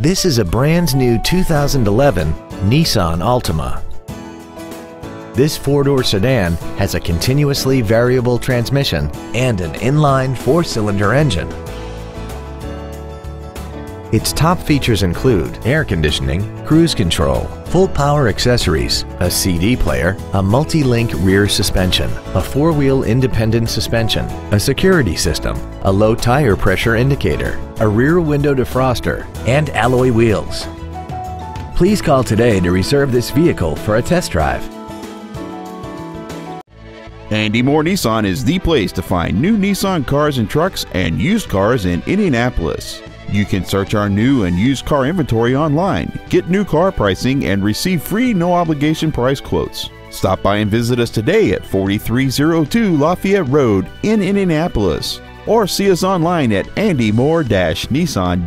This is a brand new 2011 Nissan Altima. This four-door sedan has a continuously variable transmission and an inline four-cylinder engine. Its top features include air conditioning, cruise control, full power accessories, a CD player, a multi-link rear suspension, a four-wheel independent suspension, a security system, a low tire pressure indicator, a rear window defroster, and alloy wheels. Please call today to reserve this vehicle for a test drive. Andy Mohr Nissan is the place to find new Nissan cars and trucks and used cars in Indianapolis. You can search our new and used car inventory online, get new car pricing, and receive free no-obligation price quotes. Stop by and visit us today at 4302 Lafayette Road in Indianapolis, or see us online at andymohr-nissan.com.